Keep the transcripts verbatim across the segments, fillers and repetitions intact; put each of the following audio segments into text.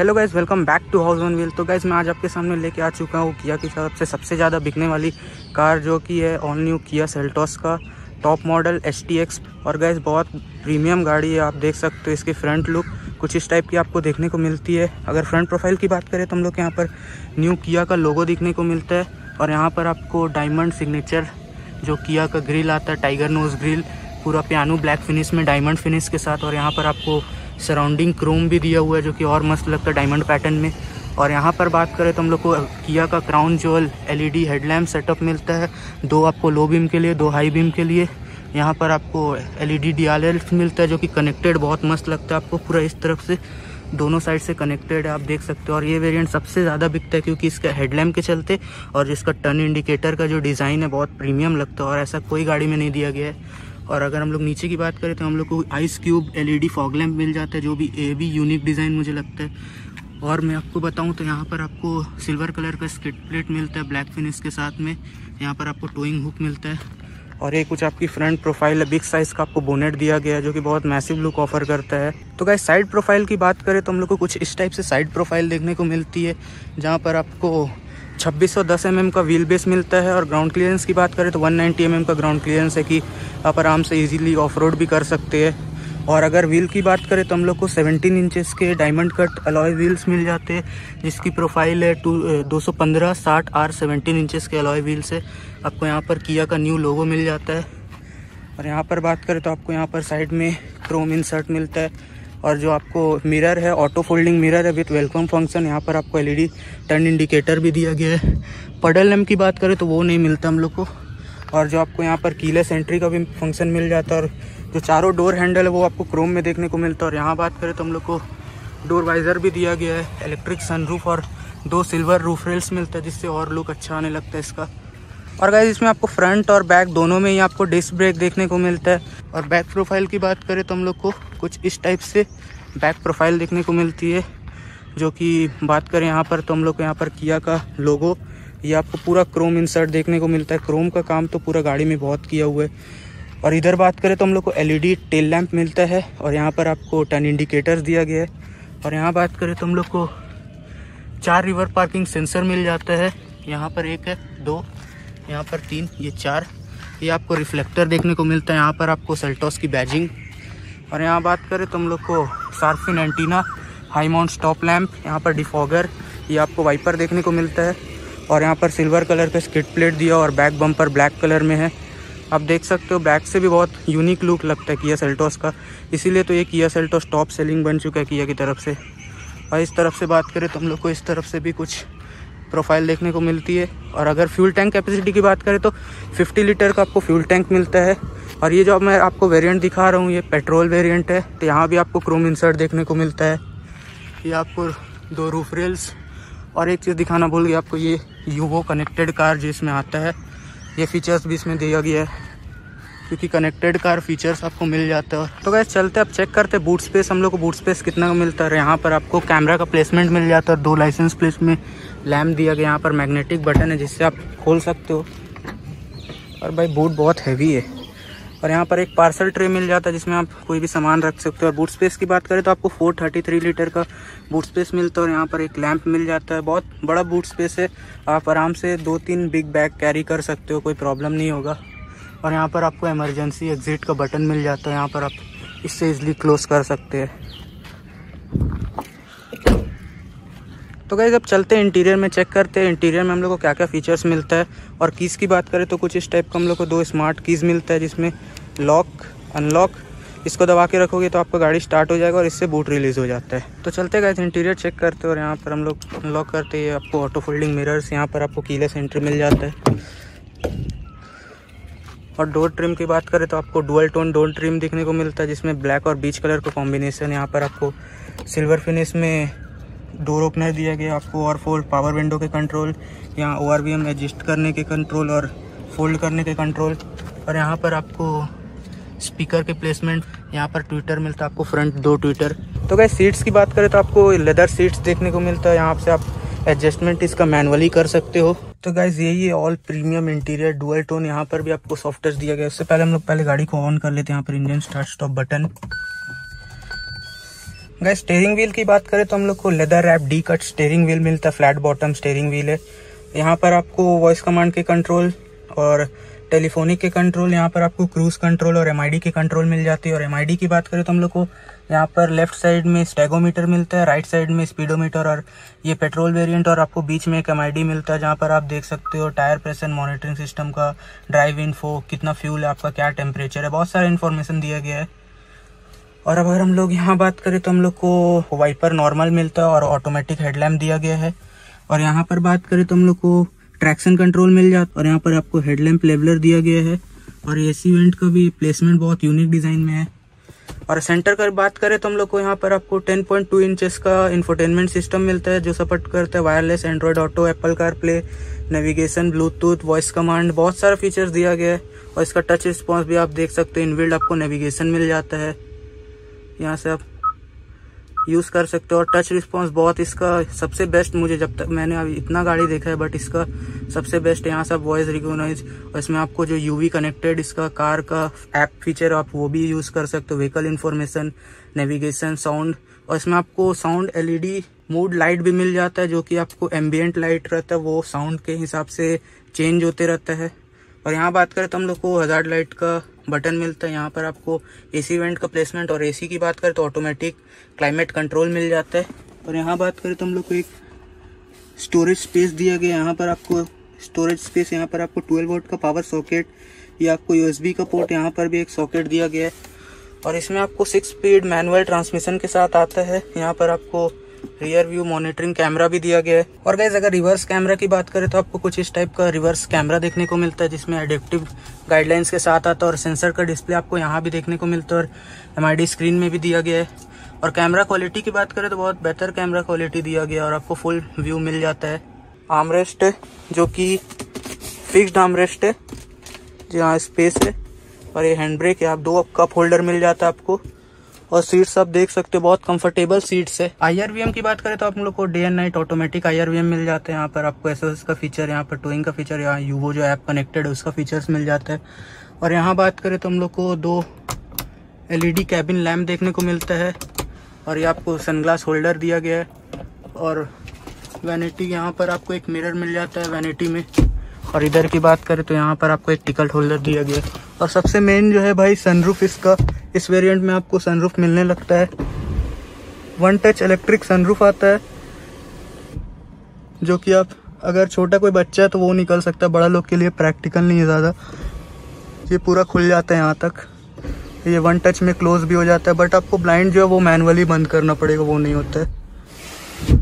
Hello guys, welcome back to house one wheel. तो guys मैं आज आपके सामने लेके आ चुका हूँ किया की तरफ से सबसे ज़्यादा बिकने वाली कार, जो कि है ऑल न्यू किया सेल्टोस का top model H T X. और गाइस बहुत प्रीमियम गाड़ी है, आप देख सकते हो इसकी फ्रंट लुक कुछ इस टाइप की आपको देखने को मिलती है। अगर फ्रंट प्रोफाइल की बात करें तो हम लोग यहाँ पर न्यू किया का लोगो देखने को मिलता है और यहाँ पर आपको डायमंड सिग्नेचर जो किया का ग्रिल आता है, टाइगर नोज ग्रिल, पूरा पियानो ब्लैक फिनिश में डायमंड फिनिश के साथ। और यहाँ पर आपको सराउंडिंग क्रोम भी दिया हुआ है जो कि और मस्त लगता है डायमंड पैटर्न में। और यहाँ पर बात करें तो हम लोग को किया का crown jewel LED headlamp setup मिलता है, दो आपको लो बीम के लिए, दो हाई बीम के लिए। यहाँ पर आपको एलईडी डीआरएल मिलता है जो कि कनेक्टेड बहुत मस्त लगता है आपको, पूरा इस तरफ से दोनों साइड से कनेक्टेड है, आप देख सकते हो। और ये वेरिएंट सबसे ज़्यादा बिकता है क्योंकि इसका हेडलैम्प के चलते और इसका टर्न इंडिकेटर का जो डिज़ाइन है बहुत प्रीमियम लगता है और ऐसा कोई गाड़ी में नहीं दिया गया है। और अगर हम लोग नीचे की बात करें तो हम लोग को ice cube LED fog lamp मिल जाता है जो भी ए भी यूनिक डिज़ाइन मुझे लगता है। और मैं आपको बताऊं तो यहाँ पर आपको सिल्वर कलर का स्किड प्लेट मिलता है ब्लैक फिनिश के साथ में, यहाँ पर आपको टोइंग हुक मिलता है। और ये कुछ आपकी फ्रंट प्रोफाइल है, बिग साइज़ का आपको बोनेट दिया गया है जो कि बहुत मैसिव लुक ऑफर करता है। तो गाइस साइड प्रोफाइल की बात करें तो हम लोग को कुछ इस टाइप से साइड प्रोफाइल देखने को मिलती है, जहाँ पर आपको छब्बीस सौ दस एम एम का व्हील बेस मिलता है। और ग्राउंड क्लियरेंस की बात करें तो एक सौ नब्बे एम एम का ग्राउंड क्लियरेंस है कि आप आराम से इजीली ऑफ रोड भी कर सकते हैं। और अगर व्हील की बात करें तो हम लोग को सत्रह इंचेस के डायमंड कट अलॉय व्हील्स मिल जाते हैं जिसकी प्रोफाइल है दो सौ पंद्रह साठ आर सत्रह इंचेस के अलॉय व्हील्स है। आपको यहाँ पर किया का न्यू लोगो मिल जाता है। और यहाँ पर बात करें तो आपको यहाँ पर साइड में क्रोम इंसर्ट मिलता है। और जो आपको मिरर है, ऑटो फोल्डिंग मिरर है विथ वेलकम फंक्शन। यहाँ पर आपको एलईडी टर्न इंडिकेटर भी दिया गया है। पेडल लैम्प की बात करें तो वो नहीं मिलता हम लोग को। और जो आपको यहाँ पर कीलेस एंट्री का भी फंक्शन मिल जाता है। और जो चारों डोर हैंडल है वो आपको क्रोम में देखने को मिलता है। और यहाँ बात करें तो हम लोग को डोर वाइजर भी दिया गया है, इलेक्ट्रिक सनरूफ और दो सिल्वर रूफ रेल्स मिलता है जिससे और लुक अच्छा आने लगता है इसका। और गाइस इसमें आपको फ्रंट और बैक दोनों में ही आपको डिस्क ब्रेक देखने को मिलता है। और बैक प्रोफाइल की बात करें तो हम लोग को कुछ इस टाइप से बैक प्रोफाइल देखने को मिलती है, जो कि बात करें यहाँ पर तो हम लोग को यहाँ पर किया का लोगो, ये आपको पूरा क्रोम इंसर्ट देखने को मिलता है। क्रोम का काम तो पूरा गाड़ी में बहुत किया हुआ है। और इधर बात करें तो हम लोग को एलईडी टेल लैम्प मिलता है और यहाँ पर आपको टर्न इंडिकेटर्स दिया गया है। और यहाँ बात करें तो हम लोग को चार रिवर पार्किंग सेंसर मिल जाता है, यहाँ पर एक है, दो, यहाँ पर तीन, ये चार। ये आपको रिफ्लेक्टर देखने को मिलता है, यहाँ पर आपको सेल्टोस की बैजिंग। और यहाँ बात करें तो हम लोग को shark fin antenna, high mount stop lamp, यहाँ पर डिफॉगर, ये आपको वाइपर देखने को मिलता है। और यहाँ पर सिल्वर कलर का स्किड प्लेट दिया और बैक बम्पर ब्लैक कलर में है, आप देख सकते हो। बैक से भी बहुत यूनिक लुक लगता है किया सेल्टोस का, इसीलिए तो ये किया सेल्टोस टॉप सेलिंग बन चुका है किया की तरफ से। और इस तरफ से बात करें तो हम लोग को इस तरफ से भी कुछ प्रोफाइल देखने को मिलती है। और अगर फ्यूल टैंक कैपेसिटी की बात करें तो पचास लीटर का आपको फ्यूल टैंक मिलता है। और ये जो मैं आपको वेरिएंट दिखा रहा हूँ ये पेट्रोल वेरिएंट है, तो यहाँ भी आपको क्रोम इंसर्ट देखने को मिलता है। ये आपको दो रूफ रेल्स। और एक चीज़ दिखाना भूल गया आपको, ये यूवो कनेक्टेड कार जिसमें आता है, ये फीचर्स भी इसमें दिया गया है क्योंकि कनेक्टेड कार फीचर्स आपको मिल जाता है। तो गाइस चलते अब चेक करते हैं बूट स्पेस, हम लोग को बूट स्पेस कितना मिलता है। यहाँ पर आपको कैमरा का प्लेसमेंट मिल जाता है, दो लाइसेंस प्लेट में लैम्प दिया गया, यहाँ पर मैग्नेटिक बटन है जिससे आप खोल सकते हो। और भाई बूट बहुत हैवी है। और यहाँ पर एक पार्सल ट्रे मिल जाता है जिसमें आप कोई भी सामान रख सकते हो। और बूट स्पेस की बात करें तो आपको फोर थर्टी थ्री लीटर का बूट स्पेस मिलता है। और यहाँ पर एक लैम्प मिल जाता है, बहुत बड़ा बूट स्पेस है, आप आराम से दो तीन बिग बैग कैरी कर सकते हो, कोई प्रॉब्लम नहीं होगा। और यहाँ पर आपको इमरजेंसी एग्जिट का बटन मिल जाता है, यहाँ पर आप इससे इजली क्लोज कर सकते हैं। तो गाइस अब चलते हैं इंटीरियर में, चेक करते हैं इंटीरियर में हम लोग को क्या क्या फीचर्स मिलता है। और कीज़ की बात करें तो कुछ इस टाइप का हम लोग को दो स्मार्ट कीज़ मिलता है जिसमें लॉक अनलॉक, इसको दबा के रखोगे तो आपका गाड़ी स्टार्ट हो जाएगा और इससे बूट रिलीज़ हो जाता है। तो चलते गाइस इंटीरियर चेक करते हैं। और यहाँ पर हम लोग अनलॉक करते हैं, आपको ऑटो फोल्डिंग मिरर्स, यहाँ पर आपको कीलेस एंट्री मिल जाता है। और डोर ट्रिम की बात करें तो आपको डुअल टोन डोर ट्रिम देखने को मिलता है जिसमें ब्लैक और बीच कलर का कॉम्बिनेशन, यहाँ पर आपको सिल्वर फिनिश में डोर ओपनर दिया गया आपको। और फोल्ड पावर विंडो के कंट्रोल, यहाँ O R V M adjust करने के कंट्रोल और फोल्ड करने के कंट्रोल। और यहाँ पर आपको स्पीकर के प्लेसमेंट, यहाँ पर ट्विटर मिलता है आपको, फ्रंट दो ट्विटर। तो गाइस सीट्स की बात करें तो आपको लेदर सीट्स देखने को मिलता है, यहाँ से आप एडजस्टमेंट इसका मैनुअली कर सकते हो। तो गाइज यही है all premium interior dual tone, यहाँ पर भी आपको सॉफ्ट टच दिया गया। उससे पहले हम लोग पहले गाड़ी को ऑन कर लेते हैं, यहाँ पर engine start stop button, guys steering wheel की बात करें तो हम लोग को leather wrap D cut steering wheel मिलता है, फ्लैट बॉटम स्टेयरिंग व्हील है। यहाँ पर आपको वॉइस कमांड के कंट्रोल और टेलीफोनिक के कंट्रोल, यहाँ पर आपको क्रूज कंट्रोल और एम आई डी के कंट्रोल मिल जाती है। और एम आई डी की बात करें तो हम लोग को यहाँ पर लेफ्ट साइड में स्टेगोमीटर मिलता है, राइट साइड में स्पीडोमीटर और ये पेट्रोल वेरिएंट, और आपको बीच में एक एम आई डी मिलता है जहाँ पर आप देख सकते हो टायर प्रेशर मॉनिटरिंग सिस्टम का, ड्राइव इन्फो, कितना फ्यूल है आपका, क्या टेम्परेचर है, बहुत सारा इन्फॉर्मेशन दिया गया है। और अगर हम लोग यहाँ बात करें तो हम लोग को वाइपर नॉर्मल मिलता है और ऑटोमेटिक हेडलैम्प दिया गया है। और यहाँ पर बात करें तो हम लोग को ट्रैक्शन कंट्रोल मिल जाता है और यहाँ पर आपको हेडलैम्प लेवलर दिया गया है। और एसी वेंट का भी प्लेसमेंट बहुत यूनिक डिज़ाइन में है। और सेंटर कर बात करें तो हम लोग को यहाँ पर आपको टेन पॉइंट टू इंचेस का इंफोटेनमेंट सिस्टम मिलता है जो सपोर्ट करता है wireless, Android auto, Apple CarPlay, navigation, Bluetooth, voice command, बहुत सारा फीचर्स दिया गया है। और इसका टच रिस्पॉन्स भी आप देख सकते हो, इनबिल्ड आपको नेविगेशन मिल जाता है, यहाँ से आप यूज़ कर सकते हो। और टच रिस्पॉन्स बहुत इसका सबसे बेस्ट मुझे, जब तक मैंने अभी इतना गाड़ी देखा है बट इसका सबसे बेस्ट है। यहाँ से आप वॉइस रिकोगनाइज और इसमें आपको जो यूवी कनेक्टेड इसका कार का ऐप फीचर आप वो भी यूज़ कर सकते हो, व्हीकल इन्फॉर्मेशन, नेविगेशन, साउंड। और इसमें आपको sound L E D mood light भी मिल जाता है जो कि आपको एम्बियंट लाइट रहता है, वो साउंड के हिसाब से चेंज होते रहता है। और यहाँ बात करें तो हम लोग को हजार्ड लाइट का बटन मिलता है, यहाँ पर आपको एसी वेंट का प्लेसमेंट और एसी की बात करें तो ऑटोमेटिक क्लाइमेट कंट्रोल मिल जाता है। और यहाँ बात करें तो हम लोग को एक स्टोरेज स्पेस दिया गया, यहाँ पर आपको स्टोरेज स्पेस, यहाँ पर आपको ट्वेल्व वोल्ट का पावर सॉकेट या आपको यू एस बी का पोर्ट, यहाँ पर भी एक सॉकेट दिया गया है। और इसमें आपको सिक्स स्पीड मैनुअल ट्रांसमिशन के साथ आता है, यहाँ पर आपको रियर व्यू मॉनिटरिंग कैमरा भी दिया गया है। और गाइस अगर रिवर्स कैमरा की बात करें तो आपको कुछ इस टाइप का रिवर्स कैमरा देखने को मिलता है जिसमें एडेप्टिव गाइडलाइंस के साथ आता है। और सेंसर का डिस्प्ले आपको यहाँ भी देखने को मिलता है और एम आई डी स्क्रीन में भी दिया गया है। और कैमरा क्वालिटी की बात करें तो बहुत बेहतर कैमरा क्वालिटी दिया गया और आपको फुल व्यू मिल जाता है। आर्मरेस्ट जो कि फिक्स्ड आर्मरेस्ट है, जहाँ स्पेस है। और ये हैंड ब्रेक है, आप दो कप होल्डर मिल जाता है आपको। और सीट्स आप देख सकते हो, बहुत कंफर्टेबल सीट्स है। आई आर वी एम की बात करें तो आप लोग को day and night automatic I R V M मिल जाते हैं। यहाँ पर आपको एस ओ एस का फीचर, यहाँ पर टोइंग का फीचर, यहाँ यू वी ओ जो ऐप कनेक्टेड है उसका फीचर्स मिल जाता है। और यहाँ बात करें तो हम लोग को दो L E D cabin lamp देखने को मिलता है। और ये आपको सनग्लास होल्डर दिया गया है। और वैनिटी, यहाँ पर आपको एक मिरर मिल जाता है वैनिटी में। और इधर की बात करें तो यहाँ पर आपको एक टिकट होल्डर दिया गया है। और सबसे मेन जो है भाई सनरूफ, इसका इस वेरिएंट में आपको सनरूफ मिलने लगता है। वन टच इलेक्ट्रिक सनरूफ आता है जो कि आप अगर छोटा कोई बच्चा है तो वो निकल सकता है, बड़ा लोग के लिए प्रैक्टिकल नहीं है ज़्यादा। ये पूरा खुल जाता है यहाँ तक, ये वन टच में क्लोज भी हो जाता है, बट आपको ब्लाइंड जो है वो मैनुअली बंद करना पड़ेगा, वो नहीं होता है।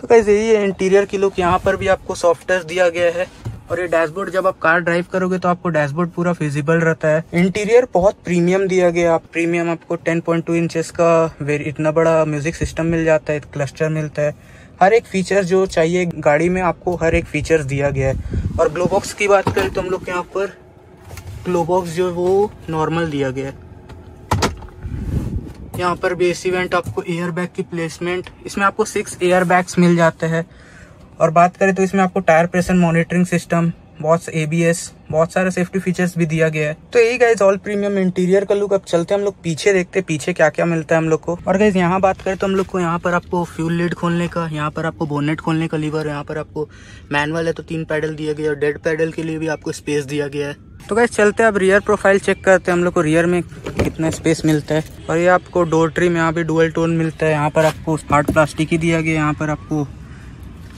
तो गाइस यही है इंटीरियर की लुक, यहाँ पर भी आपको सॉफ्ट टच दिया गया है। और ये डैशबोर्ड, जब आप कार ड्राइव करोगे तो आपको डैशबोर्ड पूरा फिजिबल रहता है। इंटीरियर बहुत प्रीमियम दिया गया, आप प्रीमियम आपको टेन पॉइंट टू इंचेस का इतना बड़ा म्यूजिक सिस्टम मिल जाता है, क्लस्टर मिलता है, हर एक फीचर जो चाहिए गाड़ी में आपको हर एक फीचर दिया गया है। और ग्लो बॉक्स की बात करें तो हम लोग के यहाँ पर ग्लो बॉक्स जो है वो नॉर्मल दिया गया है। यहाँ पर भी एसी वेंट, आपको एयर बैग की प्लेसमेंट, इसमें आपको सिक्स एयर बैग्स मिल जाते हैं। और बात करें तो इसमें आपको टायर प्रेशर मॉनिटरिंग सिस्टम, बहुत ए बी एस, बहुत सारे सेफ्टी फीचर्स भी दिया गया है। तो यही गाइज ऑल प्रीमियम इंटीरियर का लुक। अब चलते हैं हम लोग पीछे, देखते हैं पीछे क्या क्या मिलता है हम लोग को। और गाइज यहाँ बात करें तो हम लोग को यहाँ पर आपको फ्यूल लिड खोलने का, यहाँ पर आपको बोनेट खोलने का लीवर, यहाँ पर आपको मैनुअल है तो तीन पैडल दिया गया और डेड पैडल के लिए भी आपको स्पेस दिया गया है। तो गाइज चलते हैं अब रियर प्रोफाइल चेक करते हैं हम लोग को रियर में कितना स्पेस मिलता है। और ये आपको डोर ट्रिम, यहाँ पे डुअल टोन मिलता है, यहाँ पर आपको हार्ड प्लास्टिक ही दिया गया, यहाँ पर आपको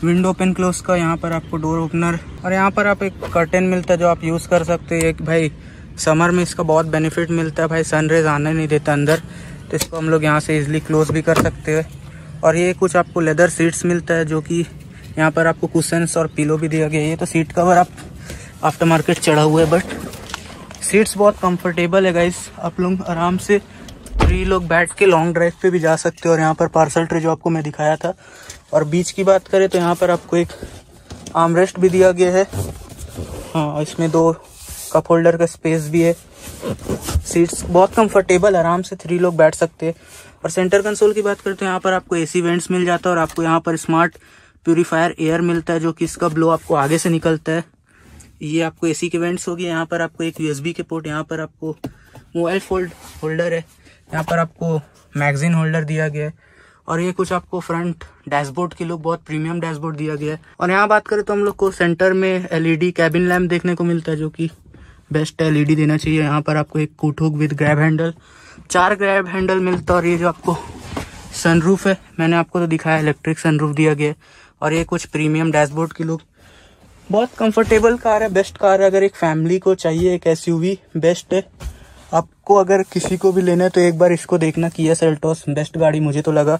विंडो ओपन क्लोज का, यहाँ पर आपको डोर ओपनर, और यहाँ पर आप एक कर्टेन मिलता है जो आप यूज़ कर सकते हो। एक भाई समर में इसका बहुत बेनिफिट मिलता है भाई, सनरेज आने नहीं देता अंदर, तो इसको हम लोग यहाँ से इजीली क्लोज भी कर सकते हैं। और ये कुछ आपको लेदर सीट्स मिलता है जो कि यहाँ पर आपको कुशन्स और पिलो भी दिया गया है। ये तो सीट कवर आप आफ्टर मार्केट चढ़ा हुआ है, बट सीट्स बहुत कम्फर्टेबल है गाइस, आप लोग आराम से थ्री लोग बैठ के लॉन्ग ड्राइव पे भी जा सकते हो। और यहाँ पर पार्सल ट्रे जो आपको मैं दिखाया था। और बीच की बात करें तो यहाँ पर आपको एक आर्मरेस्ट भी दिया गया है, हाँ इसमें दो कप होल्डर का स्पेस भी है। सीट्स बहुत कंफर्टेबल, आराम से थ्री लोग बैठ सकते हैं। और सेंटर कंसोल की बात करें तो यहाँ पर आपको एसी वेंट्स मिल जाता है और आपको यहाँ पर स्मार्ट प्यूरीफायर एयर मिलता है जो कि इसका ब्लो आपको आगे से निकलता है। ये आपको एसी के वेंट्स होगी, यहाँ पर आपको एक यू एस बी के पोर्ट, यहाँ पर आपको मोबाइल फोल्ड होल्डर है, यहाँ पर आपको मैगजीन होल्डर दिया गया है और ये कुछ आपको फ्रंट डैशबोर्ड की लुक, बहुत प्रीमियम डैशबोर्ड दिया गया है। और यहाँ बात करें तो हम लोग को सेंटर में एलईडी कैबिन लैम्प देखने को मिलता है, जो कि बेस्ट एलईडी देना चाहिए। यहाँ पर आपको एक coat hook with grab handle, चार ग्रैब हैंडल मिलता है। और ये जो आपको सनरूफ है, मैंने आपको तो दिखाया, इलेक्ट्रिक सनरूफ दिया गया है। और ये कुछ प्रीमियम डैशबोर्ड की लुक, बहुत कंफर्टेबल कार है, बेस्ट कार है। अगर एक फैमिली को चाहिए एक एसयूवी, बेस्ट है। आपको अगर किसी को भी लेना है तो एक बार इसको देखना, किया सेल्टोस बेस्ट गाड़ी मुझे तो लगा।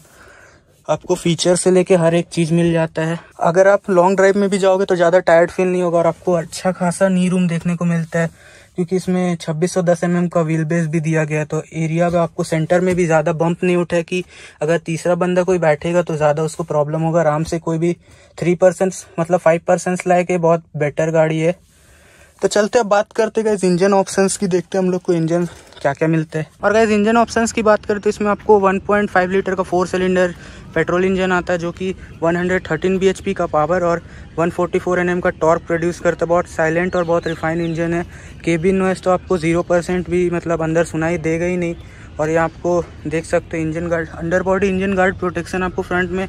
आपको फीचर से लेके हर एक चीज़ मिल जाता है। अगर आप लॉन्ग ड्राइव में भी जाओगे तो ज़्यादा टायर्ड फील नहीं होगा और आपको अच्छा खासा नी रूम देखने को मिलता है, क्योंकि इसमें छब्बीस सौ दस एम एम का व्हील बेस भी दिया गया है। तो एरिया में आपको सेंटर में भी ज़्यादा बम्प नहीं उठा है कि अगर तीसरा बंदा कोई बैठेगा तो ज़्यादा उसको प्रॉब्लम होगा। आराम से कोई भी थ्री परसेंट्स मतलब फाइव परसेंट्स लायक है, बहुत बेटर गाड़ी है। तो चलते अब बात करते हैं गाइस इंजन ऑप्शंस की, देखते हैं हम लोग को इंजन क्या क्या मिलते हैं। और गाइस इंजन ऑप्शंस की बात करें तो इसमें आपको वन पॉइंट फाइव लीटर का फोर सिलेंडर पेट्रोल इंजन आता है, जो कि एक सौ तेरह बी एच पी का पावर और एक सौ चौवालीस एन एम का टॉर्क प्रोड्यूस करता है। बहुत साइलेंट और बहुत रिफाइंड इंजन है। केबिन नॉइस तो आपको जीरो परसेंट भी मतलब अंदर सुनाई देगा ही नहीं। और ये आपको देख सकते हो engine guard, under body engine guard protection आपको फ्रंट में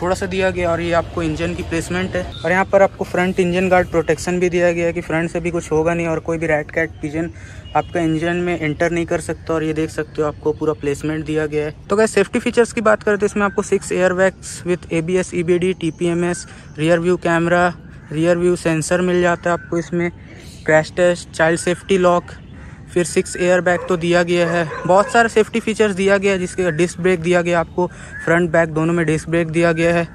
थोड़ा सा दिया गया। और ये आपको इंजन की प्लेसमेंट है और यहाँ पर आपको फ्रंट इंजन गार्ड प्रोटेक्शन भी दिया गया है कि फ्रंट से भी कुछ होगा नहीं और कोई भी रैट कैट पिजन आपका इंजन में एंटर नहीं कर सकता। और ये देख सकते हो आपको पूरा प्लेसमेंट दिया गया है। तो गाइस सेफ्टी फीचर्स की बात करें तो इसमें आपको six airbags with ABS, EBD, TPMS, rear view camera, rear view sensor मिल जाता है आपको। इसमें crash test, child safety lock, फिर सिक्स एयरबैग तो दिया गया है। बहुत सारे सेफ्टी फीचर्स दिया गया है, जिसके डिस्क ब्रेक दिया गया आपको, फ्रंट बैक दोनों में डिस्क ब्रेक दिया गया है।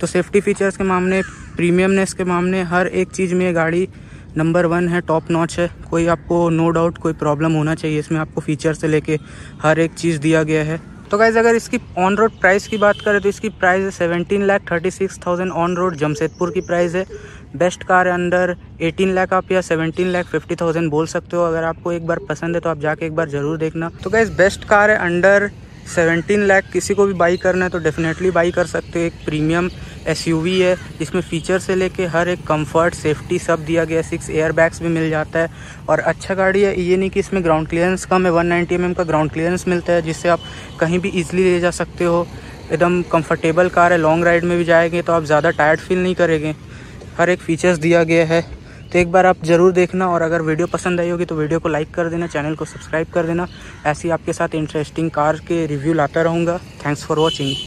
तो सेफ्टी फीचर्स के मामले, प्रीमियमनेस के मामले, हर एक चीज़ में गाड़ी नंबर वन है, टॉप नॉच है। कोई आपको नो डाउट कोई प्रॉब्लम होना चाहिए इसमें, आपको फीचर से लेके हर एक चीज़ दिया गया है। तो गाइज़ अगर इसकी ऑन रोड प्राइस की बात करें तो इसकी प्राइस है seventeen lakh thirty six thousand on road Jamshedpur की प्राइस है। बेस्ट कार है अंडर अठारह लाख आप या सत्रह लाख पचास हज़ार बोल सकते हो। अगर आपको एक बार पसंद है तो आप जाके एक बार ज़रूर देखना। तो गाइस बेस्ट कार है अंडर सत्रह लाख, किसी को भी बाई करना है तो डेफिनेटली बाई कर सकते हो। एक प्रीमियम एसयूवी है, इसमें फ़ीचर से लेके हर एक कंफर्ट, सेफ्टी सब दिया गया है। सिक्स एयरबैग्स भी मिल जाता है और अच्छा गाड़ी है। ये नहीं कि इसमें ग्राउंड क्लियरेंस कम है, एक सौ नब्बे एम एम का ग्राउंड क्लियरेंस मिलता है, जिससे आप कहीं भी ईजिली ले जा सकते हो। एकदम कंफर्टेबल कार है, लॉन्ग राइड में भी जाएंगे तो आप ज़्यादा टायर्ड फील नहीं करेंगे। हर एक फीचर्स दिया गया है, तो एक बार आप ज़रूर देखना। और अगर वीडियो पसंद आई होगी तो वीडियो को लाइक कर देना, चैनल को सब्सक्राइब कर देना। ऐसी आपके साथ इंटरेस्टिंग कार के रिव्यू लाता रहूँगा। Thanks for watching.